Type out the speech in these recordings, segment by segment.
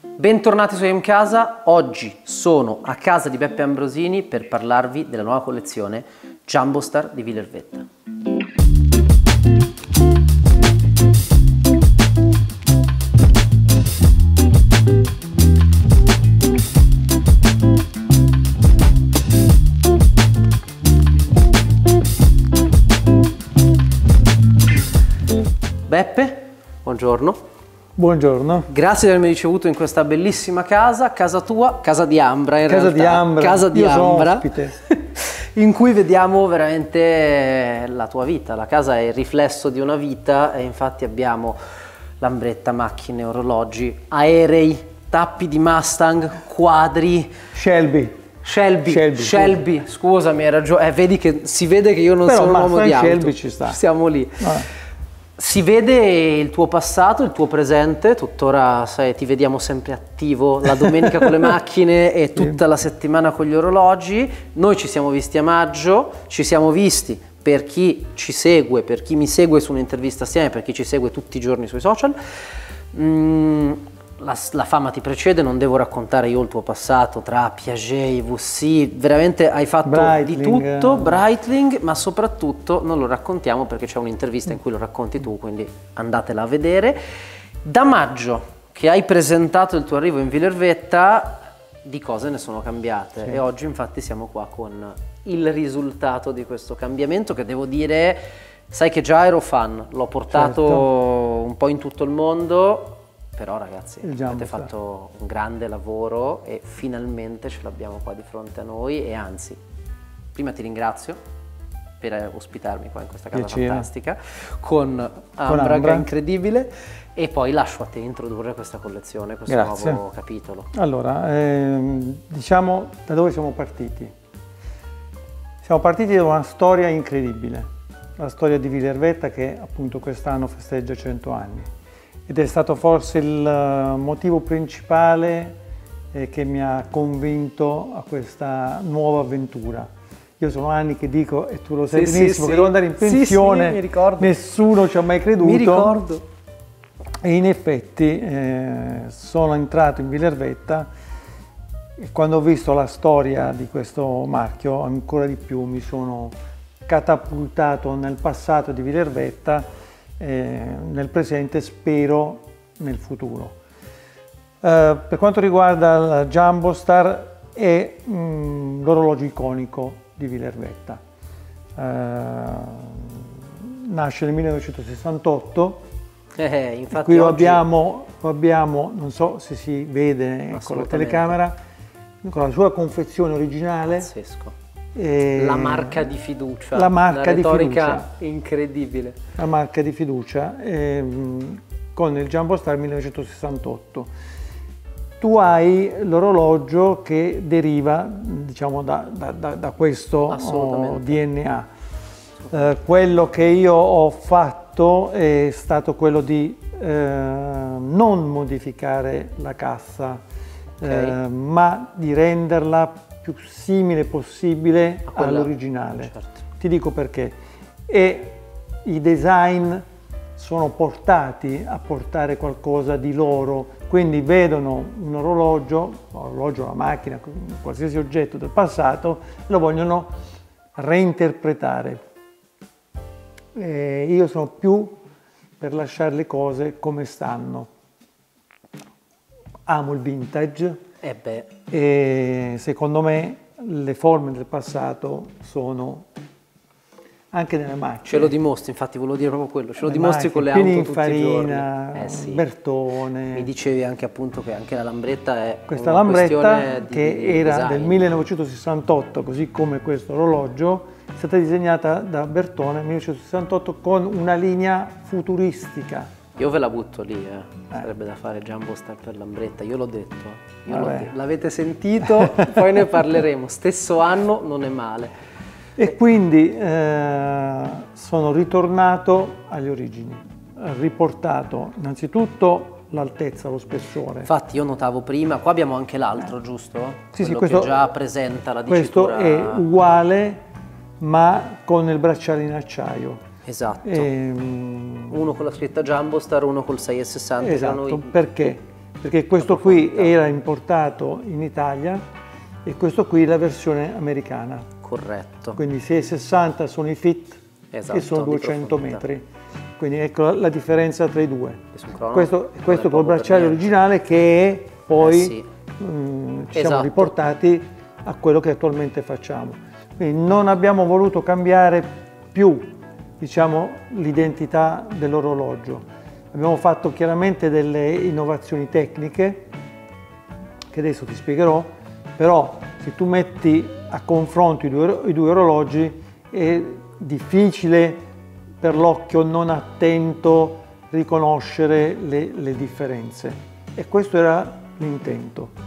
Bentornati su IamCasa, oggi sono a casa di Beppe Ambrosini per parlarvi della nuova collezione Jumbo Star di Villeretta. Beppe, buongiorno. Buongiorno. Grazie di avermi ricevuto in questa bellissima casa, casa tua, casa di Ambra in realtà. Casa di Ambra. Casa di Ambra. Ospite. In cui vediamo veramente la tua vita. La casa è il riflesso di una vita e infatti abbiamo Lambretta, macchine, orologi, aerei, tappi di Mustang, quadri. Shelby. Scusami, hai ragione. Vedi che si vede che io non sono un uomo di auto. Shelby ci sta. Siamo lì. Vabbè. Si vede il tuo passato, il tuo presente, tuttora sai, ti vediamo sempre attivo la domenica con le macchine e tutta la settimana con gli orologi. Noi ci siamo visti a maggio, ci siamo visti per chi ci segue, per chi mi segue su un'intervista assieme, per chi ci segue tutti i giorni sui social. La fama ti precede, non devo raccontare io il tuo passato tra Piaget, VC, veramente hai fatto Breitling, di tutto, Breitling, ma soprattutto non lo raccontiamo perché c'è un'intervista in cui lo racconti tu, quindi andatela a vedere. Da maggio che hai presentato il tuo arrivo in Villeretta, di cose ne sono cambiate, sì. E oggi infatti siamo qua con il risultato di questo cambiamento che devo dire, sai che già ero fan, l'ho portato un po' in tutto il mondo. Però ragazzi avete fatto un grande lavoro e finalmente ce l'abbiamo qua di fronte a noi e anzi, prima ti ringrazio per ospitarmi qua in questa casa fantastica con Ambra incredibile e poi lascio a te introdurre questa collezione, questo nuovo capitolo. Allora, diciamo da dove siamo partiti? Siamo partiti da una storia incredibile, la storia di Villeretta che appunto quest'anno festeggia 100 anni. Ed è stato forse il motivo principale che mi ha convinto a questa nuova avventura. Io sono anni che dico, e tu lo sai benissimo, che devo andare in pensione, mi ricordo. Nessuno ci ha mai creduto. Mi ricordo. E in effetti sono entrato in Villeretta e quando ho visto la storia di questo marchio ancora di più mi sono catapultato nel passato di Villeretta. Nel presente, spero nel futuro. Per quanto riguarda il Jumbo Star è l'orologio iconico di Villeretta. Nasce nel 1968, infatti qui lo abbiamo, non so se si vede con la telecamera, con la sua confezione originale. Pazzesco. La marca di fiducia, la marca di fiducia incredibile, la marca di fiducia con il Jumbo Star 1968. Tu hai l'orologio che deriva diciamo da questo DNA. Quello che io ho fatto è stato quello di non modificare la cassa, ma di renderla più simile possibile all'originale. Certo. Ti dico perché. E i design sono portati a portare qualcosa di loro, quindi vedono un orologio, una macchina, qualsiasi oggetto del passato, lo vogliono reinterpretare. E io sono più per lasciare le cose come stanno. Amo il vintage. E secondo me le forme del passato sono anche nelle macchine. Ce lo dimostri, infatti volevo dire proprio quello, ce lo dimostri con le auto tutti i giorni. Bertone. Mi dicevi anche appunto che anche la Lambretta è questa Lambretta che era del 1968, così come questo orologio, è stata disegnata da Bertone nel 1968 con una linea futuristica. Io ve la butto lì, sarebbe da fare Jumbo Star per Lambretta, io l'ho detto, l'avete sentito, poi ne parleremo, stesso anno non è male. E quindi sono ritornato alle origini, riportato innanzitutto l'altezza, lo spessore. Infatti io notavo prima, qua abbiamo anche l'altro, giusto? Sì, quello questo, che già presenta la dicitura. Questo è uguale ma con il bracciale in acciaio. Esatto, uno con la scritta Jumbo Star, uno col 6,60. Esatto, perché perché questo qui era importato in Italia e questo qui è la versione americana. Corretto. Quindi 660 sono i fit, esatto, e sono 200 metri. Quindi ecco la differenza tra i due. Questo col bracciale originale che poi ci siamo riportati a quello che attualmente facciamo. Quindi non abbiamo voluto cambiare più, diciamo, l'identità dell'orologio. Abbiamo fatto chiaramente delle innovazioni tecniche che adesso ti spiegherò, però se tu metti a confronto i due orologi è difficile per l'occhio non attento riconoscere le differenze, e questo era l'intento.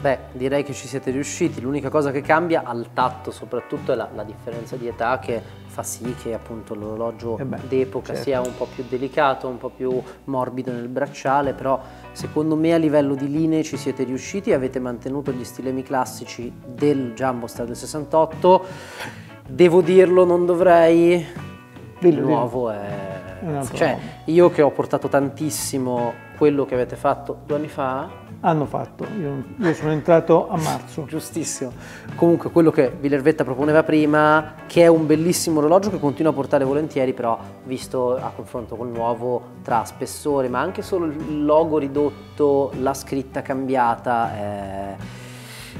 Beh, direi che ci siete riusciti. L'unica cosa che cambia al tatto soprattutto è la differenza di età, che fa sì che appunto l'orologio d'epoca sia un po' più delicato, un po' più morbido nel bracciale, però secondo me a livello di linee ci siete riusciti, avete mantenuto gli stilemi classici del Jumbo Star del 68. Devo dirlo, non dovrei, il nuovo è... cioè io che ho portato tantissimo quello che avete fatto 2 anni fa. Hanno fatto, io sono entrato a marzo. Giustissimo. Comunque quello che Villeretta proponeva prima, che è un bellissimo orologio che continuo a portare volentieri, però visto a confronto col nuovo, tra spessore ma anche solo il logo ridotto, la scritta cambiata,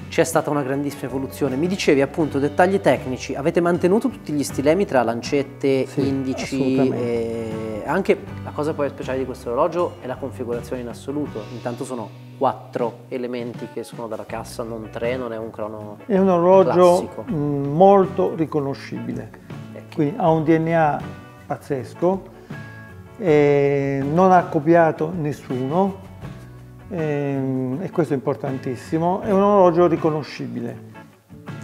c'è stata una grandissima evoluzione. Mi dicevi appunto dettagli tecnici, avete mantenuto tutti gli stilemi tra lancette, indici, e anche la cosa poi speciale di questo orologio è la configurazione in assoluto. Intanto sono 4 elementi che escono dalla cassa, non 3, non è un crono classico. È un orologio classico, molto riconoscibile, quindi ha un DNA pazzesco, non ha copiato nessuno, e questo è importantissimo. È un orologio riconoscibile.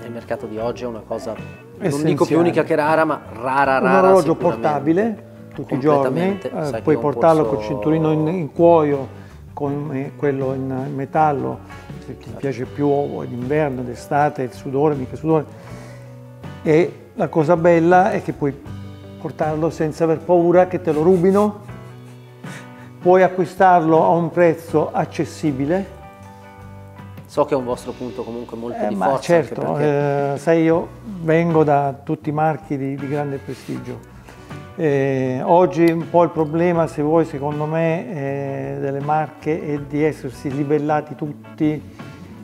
Nel mercato di oggi è una cosa, essenziale. Non dico più unica che rara, ma rara. Un orologio portabile tutti i giorni, puoi portarlo col cinturino in cuoio, con quello in metallo, se ti piace più d'inverno, d'estate, sudore, mica sudore. E la cosa bella è che puoi portarlo senza aver paura che te lo rubino, puoi acquistarlo a un prezzo accessibile. So che è un vostro punto comunque molto di forza. Ma certo, perché... sai, io vengo da tutti i marchi di grande prestigio. Oggi un po' il problema, se vuoi, secondo me, delle marche è di essersi libellati tutti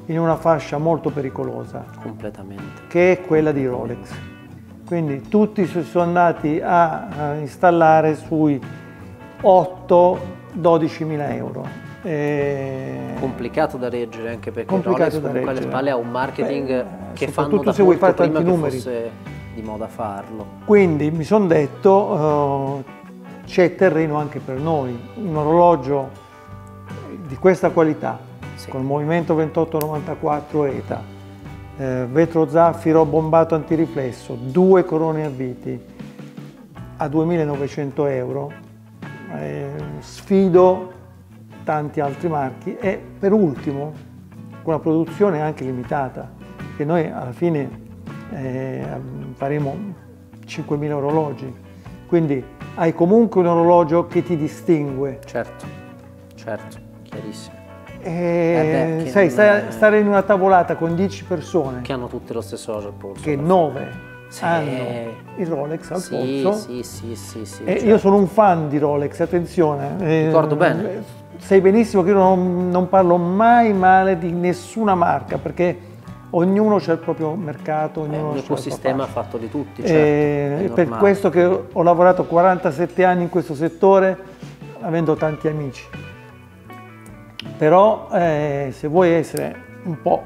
in una fascia molto pericolosa, completamente, che è quella di Rolex. Quindi tutti si sono andati a installare sui 8-12.000 euro. Complicato da reggere, anche perché Rolex comunque alle spalle ha un marketing che fanno da se vuoi fare tanti numeri. Di moda farlo. Quindi mi sono detto, c'è terreno anche per noi, un orologio di questa qualità, con il movimento 2894 ETA, vetro zaffiro bombato antiriflesso, 2 corone a viti a 2.900 euro, sfido tanti altri marchi, e per ultimo con una produzione anche limitata, che noi alla fine faremo 5.000 orologi, quindi hai comunque un orologio che ti distingue. Certo, certo, chiarissimo. Sai, stare in una tavolata con 10 persone che hanno tutte lo stesso orologio al polso, che 9 hanno il Rolex al polso. Sì, certo. Io sono un fan di Rolex, attenzione. Ricordo bene. Sai benissimo che io non parlo mai male di nessuna marca, perché ognuno c'è il proprio mercato, ognuno il suo sistema fatto di tutti. Certo, è per questo che ho lavorato 47 anni in questo settore, avendo tanti amici. Però se vuoi essere un po',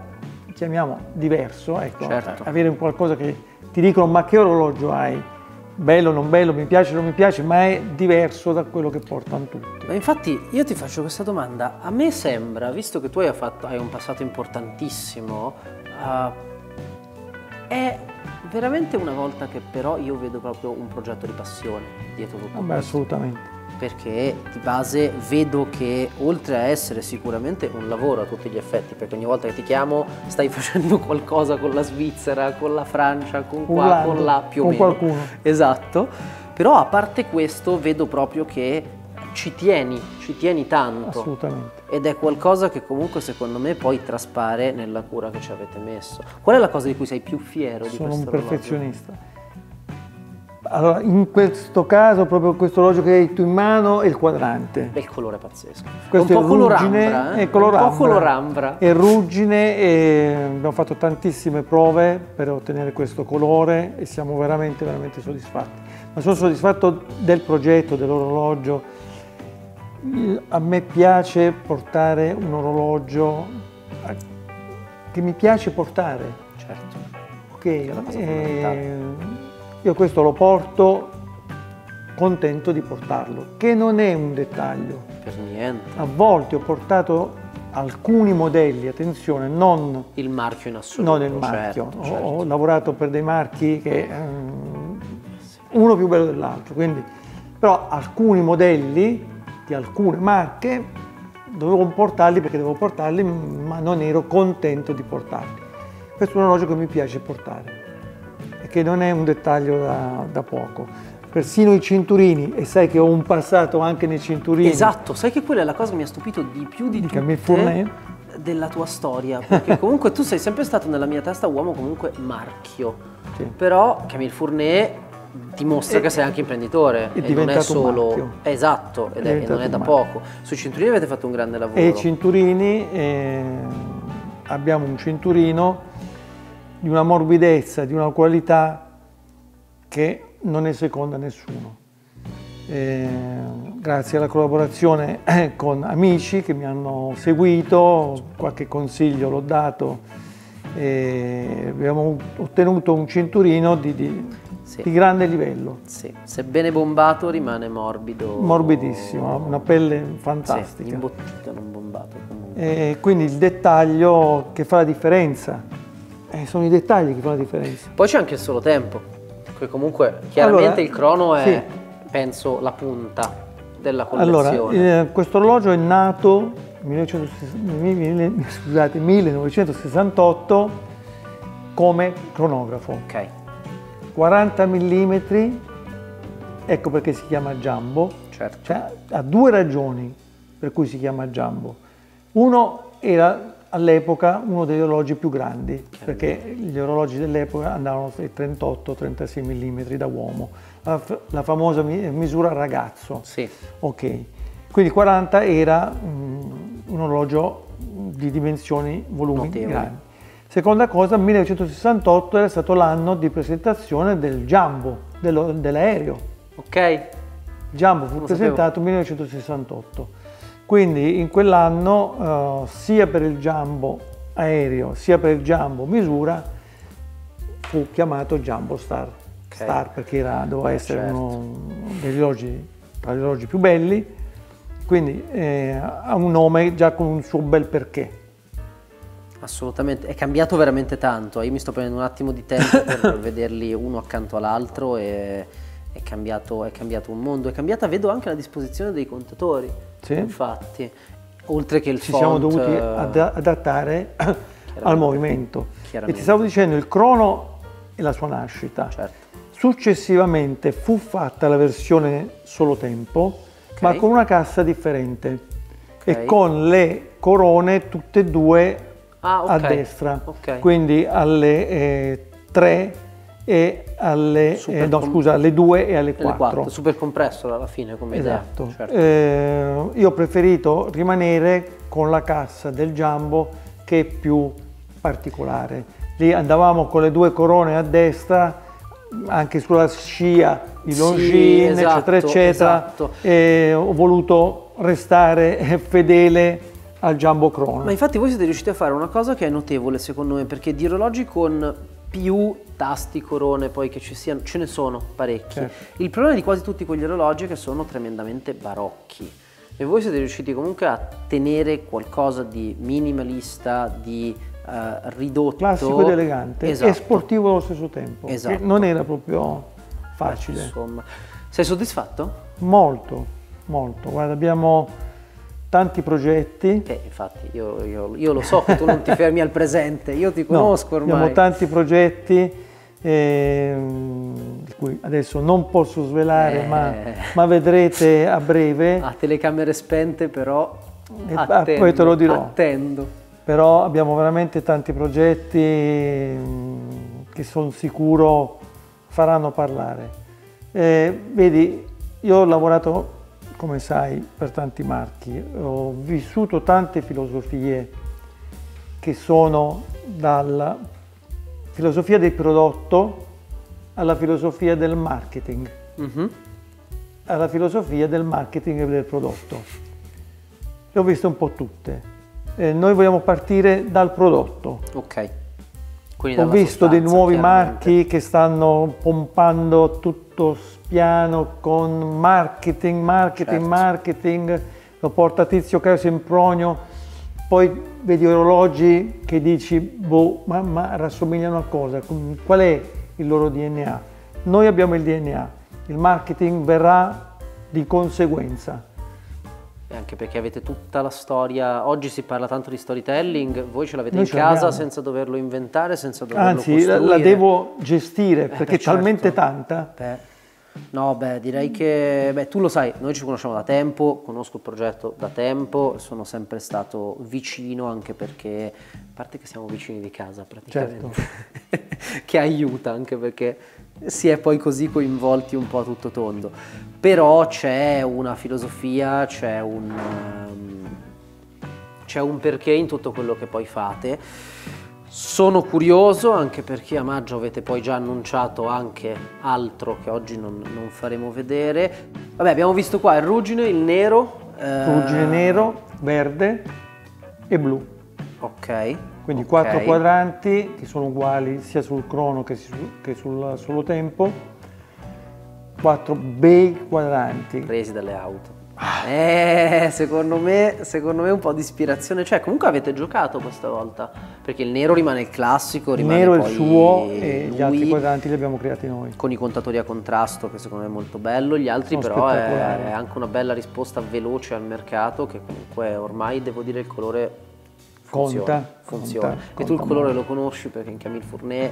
chiamiamo, diverso, ecco, avere un qualcosa che ti dicono ma che orologio hai? Bello, non bello, mi piace, non mi piace, ma è diverso da quello che portano tutti. Ma infatti io ti faccio questa domanda, a me sembra, visto che tu hai un passato importantissimo, è veramente una volta che però io vedo proprio un progetto di passione dietro tutto questo. Assolutamente. Perché di base vedo che, oltre a essere sicuramente un lavoro a tutti gli effetti, perché ogni volta che ti chiamo stai facendo qualcosa con la Svizzera, con la Francia, con qua, con là, più o meno. Con qualcuno. Esatto. Però a parte questo vedo proprio che ci tieni tanto. Assolutamente. Ed è qualcosa che comunque secondo me poi traspare nella cura che ci avete messo. Qual è la cosa di cui sei più fiero di questo orologio? Sono un perfezionista. Allora, in questo caso, proprio questo orologio che hai tu in mano è il quadrante. Bel colore pazzesco. Questo è un po' ruggine, è colorambra. È ruggine e abbiamo fatto tantissime prove per ottenere questo colore e siamo veramente, veramente soddisfatti. Ma sono soddisfatto del progetto, dell'orologio. A me piace portare un orologio che mi piace portare. Certo. Ok. È una cosa fondamentale. Io questo lo porto contento di portarlo, che non è un dettaglio. Per niente. A volte ho portato alcuni modelli, attenzione, non il marchio in assoluto. Non il marchio. Certo, certo. Ho lavorato per dei marchi che uno più bello dell'altro, quindi però alcuni modelli di alcune marche dovevo portarli perché dovevo portarli, ma non ero contento di portarli. Questo è un orologio che mi piace portare, che non è un dettaglio da poco. Persino i cinturini, e sai che ho un passato anche nei cinturini. Esatto, sai che quella è la cosa che mi ha stupito di più di Camille Fournet della tua storia, perché comunque tu sei sempre stato nella mia testa uomo comunque marchio, sì. Però Camille Fournet dimostra che sei anche imprenditore e non è solo marchio. Esatto, e non è da poco. Sui cinturini avete fatto un grande lavoro. E i cinturini, abbiamo un cinturino di una morbidezza, di una qualità che non è seconda a nessuno. Grazie alla collaborazione con amici che mi hanno seguito, qualche consiglio l'ho dato, abbiamo ottenuto un cinturino di grande livello. Sì. Sebbene bombato rimane morbido. Morbidissimo, una pelle fantastica. Sì, imbottita, non bombato. Quindi il dettaglio che fa la differenza. Sono i dettagli che fanno la differenza. Poi c'è anche il solo tempo, che comunque chiaramente allora, il crono è, sì, penso, la punta della collezione. Allora, questo orologio è nato 1968 come cronografo. Ok. 40 mm, ecco perché si chiama Jumbo. Certo. Cioè, ha due ragioni per cui si chiama Jumbo. Uno era all'epoca uno degli orologi più grandi, perché gli orologi dell'epoca andavano dai 38-36 mm da uomo, la famosa misura ragazzo. Sì. Ok, quindi 40 era un orologio di dimensioni, volumi grandi. Seconda cosa, 1968 era stato l'anno di presentazione del Jumbo, dell'aereo. Ok. Jumbo fu presentato nel 1968. Quindi in quell'anno sia per il Jumbo aereo sia per il Jumbo misura fu chiamato Jumbo Star, okay. Star perché doveva essere, certo, uno degli orologi, tra gli orologi più belli, quindi ha un nome già con un suo bel perché. Assolutamente, è cambiato veramente tanto, io mi sto prendendo un attimo di tempo per vederli uno accanto all'altro e è cambiato un mondo, è cambiata, vedo anche la disposizione dei contatori. Sì. Infatti, oltre che il font, ci siamo dovuti adattare al movimento. E ti stavo dicendo, il crono e la sua nascita. Certo. Successivamente fu fatta la versione solo tempo, okay, ma con una cassa differente, okay, e con le corone tutte e due, okay, a destra, okay, quindi alle 3 e alle, no, scusa, alle 2 e alle 4. Super compresso alla fine come idea. Esatto. Certo. Io ho preferito rimanere con la cassa del Jumbo che è più particolare. Lì andavamo con le due corone a destra, anche sulla scia di Longines, sì, esatto, eccetera, eccetera. Esatto. Ho voluto restare fedele al Jumbo crono. Ma infatti voi siete riusciti a fare una cosa che è notevole secondo me, perché di orologi con più tasti, corone poi che ci siano, ce ne sono parecchi. Certo. Il problema di quasi tutti quegli orologi è che sono tremendamente barocchi e voi siete riusciti comunque a tenere qualcosa di minimalista, di ridotto. Classico ed elegante, esatto, e sportivo allo stesso tempo, esatto, che non era proprio facile. Insomma, sei soddisfatto? Molto, molto. Guarda, abbiamo tanti progetti. Infatti io lo so che tu non ti fermi al presente, io ti conosco ormai. Abbiamo tanti progetti, cui adesso non posso svelare, ma vedrete a breve. A telecamere spente, però attendo, poi te lo dirò. Attendo. Però abbiamo veramente tanti progetti che sono sicuro faranno parlare. Vedi, io ho lavorato, come sai, per tanti marchi, ho vissuto tante filosofie che sono dalla filosofia del prodotto alla filosofia del marketing, alla filosofia del marketing e del prodotto. Le ho viste un po' tutte. Noi vogliamo partire dal prodotto. Ok. Quindi ho visto dei nuovi marchi che stanno pompando tutto spiano con marketing, marketing, certo, marketing, lo porta Tizio Caio Sempronio, poi vedi orologi che dici, boh, ma rassomigliano a cosa? Qual è il loro DNA? Noi abbiamo il DNA, il marketing verrà di conseguenza. Anche perché avete tutta la storia, oggi si parla tanto di storytelling, voi ce l'avete in casa senza doverlo inventare, senza doverlo costruire. Anzi, la devo gestire perché è talmente tanta. No, beh, direi che tu lo sai, noi ci conosciamo da tempo, conosco il progetto da tempo, sono sempre stato vicino anche perché, a parte che siamo vicini di casa praticamente, che aiuta anche perché si è poi così coinvolti un po' a tutto tondo, però c'è una filosofia, c'è un perché in tutto quello che poi fate. Sono curioso anche perché a maggio avete poi già annunciato anche altro che oggi non faremo vedere. Vabbè, abbiamo visto qua il ruggine, il nero. Ruggine nero, verde e blu. Ok. Quindi quattro quadranti che sono uguali sia sul crono che sul tempo. Quattro bei quadranti. Presi dalle auto. Secondo me un po' di ispirazione, cioè comunque avete giocato questa volta, perché il nero rimane il classico, rimane il nero poi il suo e gli altri quadranti li abbiamo creati noi. Con i contatori a contrasto, che secondo me è molto bello, gli altri però è anche una bella risposta veloce al mercato, che comunque ormai devo dire il colore funziona. E tu il colore lo conosci perché in Camille Fournet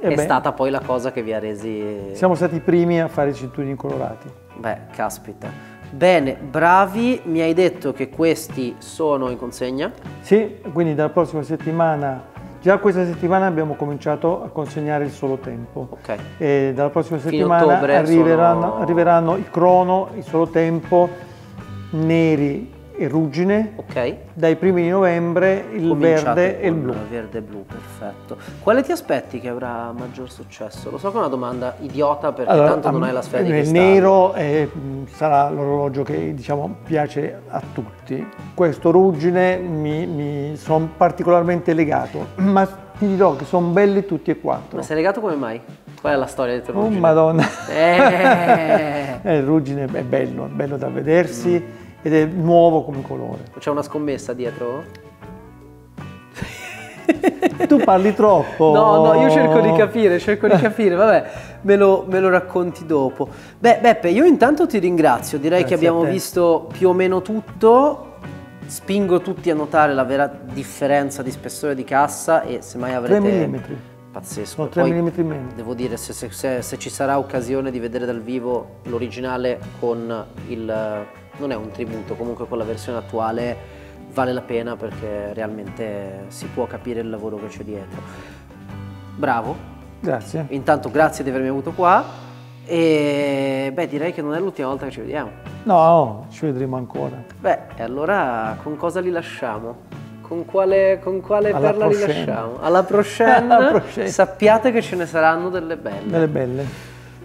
è stata poi la cosa che vi ha resi... Siamo stati i primi a fare i cinturini colorati. Beh, caspita. Bene, bravi, mi hai detto che questi sono in consegna? Sì, quindi dalla prossima settimana, già questa settimana abbiamo cominciato a consegnare il solo tempo. Ok. E dalla prossima settimana arriveranno il crono, il solo tempo, neri e ruggine. Ok. Dai primi di novembre il verde e il blu. Verde e blu, perfetto. Quale ti aspetti che avrà maggior successo? Lo so che è una domanda idiota perché allora, tanto non hai la sfera di cristallo. Il nero sarà l'orologio che diciamo piace a tutti. Questo ruggine mi sono particolarmente legato, ma ti dirò che sono belli tutti e quattro. Ma sei legato come mai? Qual è la storia del tuo ruggine? Oh madonna! Il ruggine è bello da vedersi. Ed è nuovo come colore. C'è una scommessa dietro? Tu parli troppo. No, io cerco di capire. Vabbè, me lo racconti dopo. Beh, Beppe, io intanto ti ringrazio. Direi che abbiamo visto più o meno tutto. Spingo tutti a notare la vera differenza di spessore di cassa e semmai avrete... 3 mm. Pazzesco. Sono 3 mm meno. Devo dire, se ci sarà occasione di vedere dal vivo l'originale con il... Non è un tributo, comunque con la versione attuale vale la pena perché realmente si può capire il lavoro che c'è dietro. Bravo. Grazie. Intanto grazie di avermi avuto qua e beh, direi che non è l'ultima volta che ci vediamo. No, ci vedremo ancora. Beh, e allora con cosa li lasciamo? Con quale perla li lasciamo? Alla prochaine. Sappiate che ce ne saranno delle belle. Delle belle.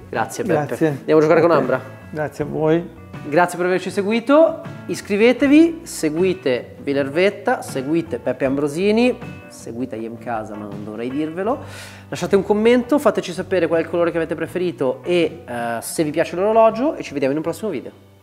Grazie Beppe. Grazie. Andiamo a giocare con Ambra. Grazie a voi. Grazie per averci seguito, iscrivetevi, seguite Villeretta, seguite Beppe Ambrosini, seguite IamCasa, ma non dovrei dirvelo. Lasciate un commento, fateci sapere qual è il colore che avete preferito e se vi piace l'orologio e ci vediamo in un prossimo video.